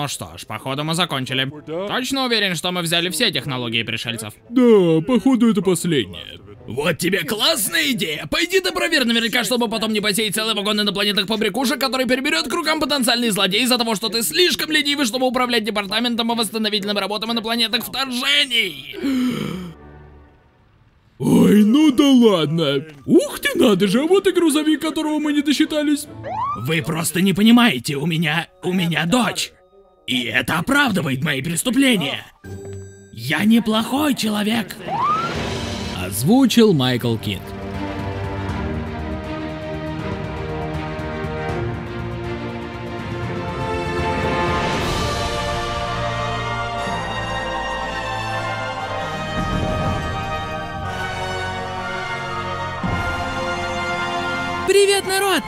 Ну что ж, походу мы закончили. Точно уверен, что мы взяли все технологии пришельцев? Да, походу это последнее. Вот тебе классная идея! Пойди ты проверь наверняка, чтобы потом не посеять целый вагон инопланетных побрякушек, который переберет к рукам потенциальный злодей из-за того, что ты слишком ленивый, чтобы управлять департаментом и восстановительным работам инопланетных вторжений! Ой, ну да ладно! Ух ты, надо же, а вот и грузовик, которого мы не досчитались! Вы просто не понимаете, у меня дочь! И это оправдывает мои преступления! Я неплохой человек! Озвучил Майкл Кинг. Привет, народ!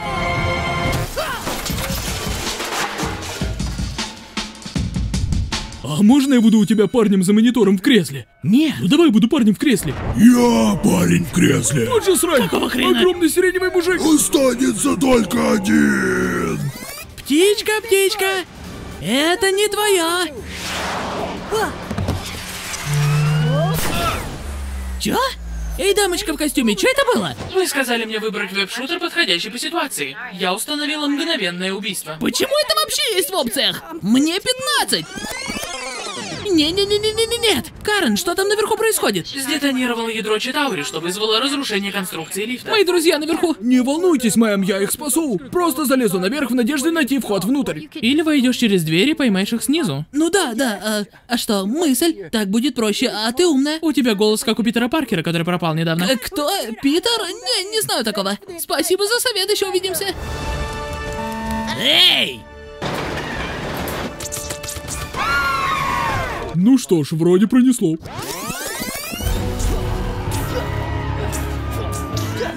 А можно я буду у тебя парнем за монитором в кресле? Нет. Ну давай я буду парнем в кресле. Я парень в кресле. Вот же срань. Какого хрена? Огромный сиреневый мужик. Останется только один. Птичка, птичка, это не твоя. Чё? Эй, дамочка в костюме, что это было? Вы сказали мне выбрать веб-шутер, подходящий по ситуации. Я установила мгновенное убийство. Почему это вообще есть в опциях? Мне 15! Не-не-не-не-не-не-нет! Карен, что там наверху происходит? Сдетонировало ядро Читаури, что вызвало разрушение конструкции лифта. Мои друзья наверху! Не волнуйтесь, мэм, я их спасу! Просто залезу наверх в надежде найти вход внутрь. Или войдешь через дверь и поймаешь их снизу. Ну да, а что, мысль? Так будет проще, а ты умная. У тебя голос как у Питера Паркера, который пропал недавно. Кто? Питер? Не знаю такого. Спасибо за совет, еще увидимся. Эй! Ну что ж, вроде пронесло.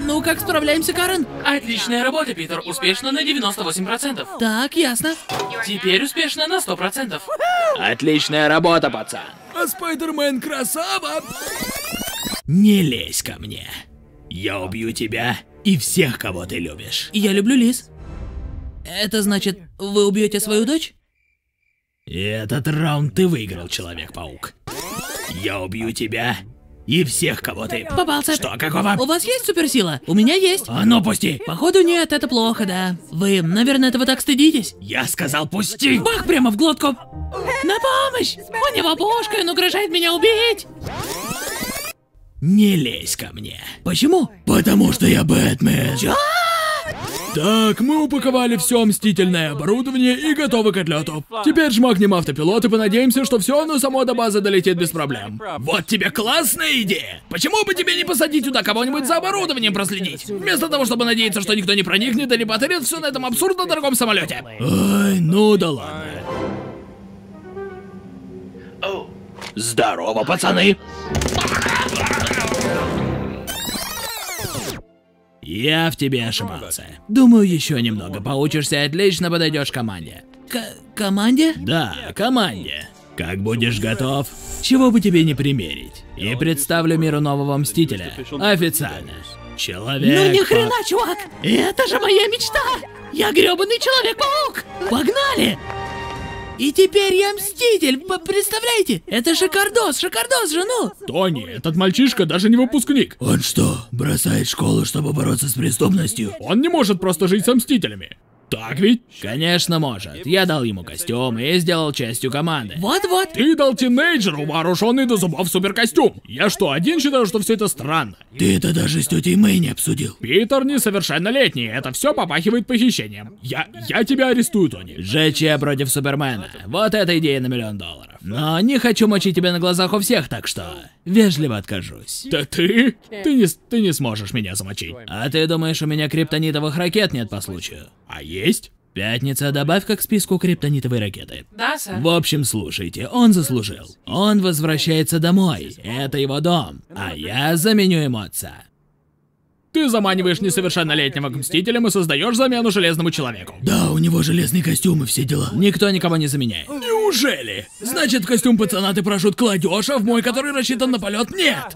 Ну как справляемся, Карен? Отличная работа, Питер. Успешно на 98%. Так, ясно. Теперь успешно на 100%. Отличная работа, пацан. А Спайдер-мен красава! Не лезь ко мне. Я убью тебя и всех, кого ты любишь. Я люблю Лиз. Это значит, вы убьете свою дочь? Этот раунд ты выиграл, Человек-паук. Я убью тебя и всех, кого ты... Попался. Что, какого? У вас есть суперсила? У меня есть. А ну, пусти. Походу нет, это плохо, да. Вы, наверное, этого так стыдитесь. Я сказал, пусти. Бах, прямо в глотку. На помощь! У него пушка, он угрожает меня убить. Не лезь ко мне. Почему? Потому что я Бэтмен. Чё? Так, мы упаковали все мстительное оборудование и готовы к отлету. Теперь жмакнем автопилот и понадеемся, что все оно само до базы долетит без проблем. Вот тебе классная идея! Почему бы тебе не посадить туда кого-нибудь за оборудованием проследить? Вместо того, чтобы надеяться, что никто не проникнет или потеряет все на этом абсурдно дорогом самолете. Ай, ну да ладно. Здорово, пацаны! Я в тебе ошибался. Думаю, еще немного поучишься, отлично подойдешь команде. Команде? Да, команде. Как будешь готов, чего бы тебе не примерить. И представлю миру нового Мстителя. Официально. Человек... Ну ни хрена, чувак! Это же моя мечта! Я грёбаный Человек-паук! Погнали! И теперь я Мститель, представляете? Это шикардос же, ну! Тони, этот мальчишка даже не выпускник. Он что, бросает школу, чтобы бороться с преступностью? Он не может просто жить со Мстителями. Так ведь? Конечно может. Я дал ему костюм и сделал частью команды. Вот-вот. Ты дал тинейджеру вооруженный до зубов суперкостюм. Я что, один считаю, что все это странно? Ты это даже с тетей Мэй не обсудил. Питер несовершеннолетний, это все попахивает похищением. Я тебя арестую, Тони. ЖЧ против Супермена. Вот эта идея на $1 миллион. Но не хочу мочить тебя на глазах у всех, так что вежливо откажусь. Да ты? Ты не сможешь меня замочить. А ты думаешь, у меня криптонитовых ракет нет по случаю? А есть? Пятница, добавь-ка к списку криптонитовой ракеты. Да, сэр. В общем, слушайте, он заслужил. Он возвращается домой. Это его дом. А я заменю ему отца. Ты заманиваешь несовершеннолетнего к Мстителям и создаешь замену Железному Человеку. Да, у него железный костюм и все дела. Никто никого не заменяет. Неужели? Значит, в костюм пацана ты парашют кладешь, а в мой, который рассчитан на полет, нет.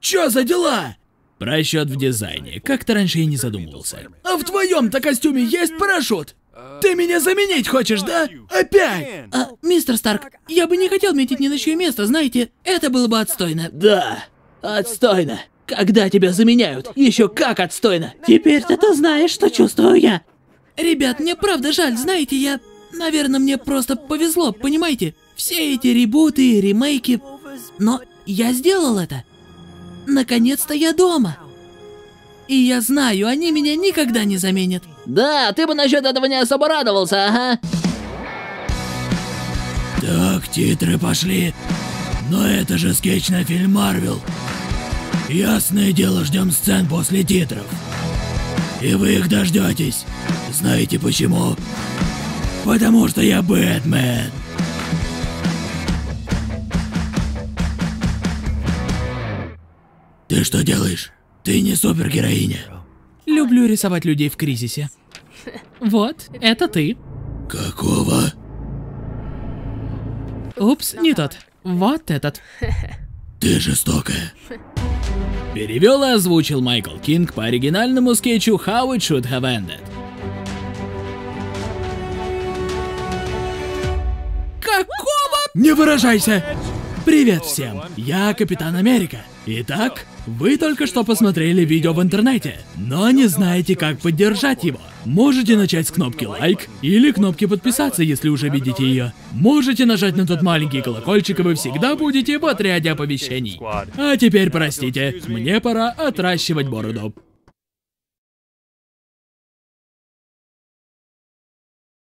Чё за дела? Расчет в дизайне. Как-то раньше я не задумывался. А в твоем-то костюме есть парашют? Ты меня заменить хочешь, да? Опять! Мистер Старк, я бы не хотел метить ни на чье место, знаете? Это было бы отстойно. Да, отстойно. Когда тебя заменяют, еще как отстойно. Теперь-то ты знаешь, что чувствую я. Ребят, мне правда жаль, знаете, я... Наверное, мне просто повезло, понимаете? Все эти ребуты и ремейки... Но я сделал это. Наконец-то я дома. И я знаю, они меня никогда не заменят. Да, ты бы насчет этого не особо радовался, ага. Так, титры пошли. Но это же скетч на фильм Марвел. Ясное дело, ждем сцен после титров. И вы их дождетесь. Знаете почему? Потому что я Бэтмен. Ты что делаешь? Ты не супергероиня. Люблю рисовать людей в кризисе. Вот, это ты. Какого? Упс, не тот. Вот этот. Ты жестокая. Перевел и озвучил Майкл Кинг по оригинальному скетчу How It Should Have Ended. Какого? Не выражайся! Привет всем, я Капитан Америка. Итак, вы только что посмотрели видео в интернете, но не знаете, как поддержать его. Можете начать с кнопки лайк или кнопки подписаться, если уже видите ее. Можете нажать на тот маленький колокольчик, и вы всегда будете в отряде оповещений. А теперь простите, мне пора отращивать бороду.